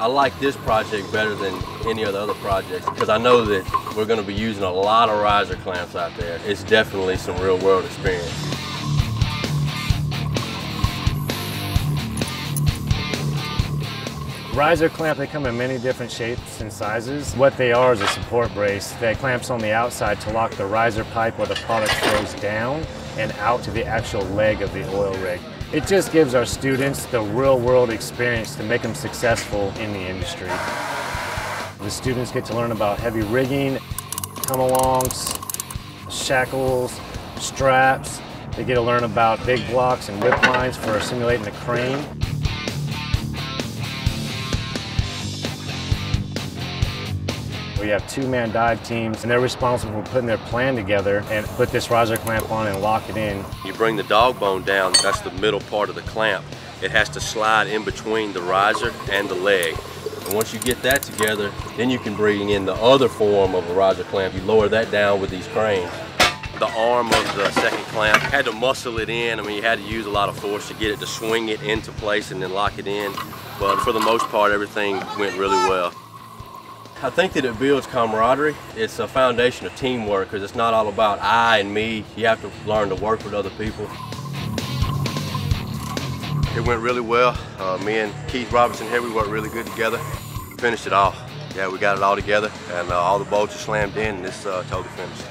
I like this project better than any of the other projects because I know that we're going to be using a lot of riser clamps out there. It's definitely some real world experience. Riser clamp, they come in many different shapes and sizes. What they are is a support brace that clamps on the outside to lock the riser pipe where the product flows down and out to the actual leg of the oil rig. It just gives our students the real-world experience to make them successful in the industry. The students get to learn about heavy rigging, come-alongs, shackles, straps. They get to learn about big blocks and whip lines for simulating a crane. We have two-man dive teams, and they're responsible for putting their plan together and put this riser clamp on and lock it in. You bring the dog bone down, that's the middle part of the clamp. It has to slide in between the riser and the leg. And once you get that together, then you can bring in the other form of a riser clamp. You lower that down with these cranes. The arm of the second clamp, had to muscle it in. I mean, you had to use a lot of force to get it to swing it into place and then lock it in. But for the most part, everything went really well. I think that it builds camaraderie. It's a foundation of teamwork because it's not all about I and me. You have to learn to work with other people. It went really well. Me and Keith Robinson here, we worked really good together. Finished it all. Yeah, we got it all together and all the bolts are slammed in and it's totally finished.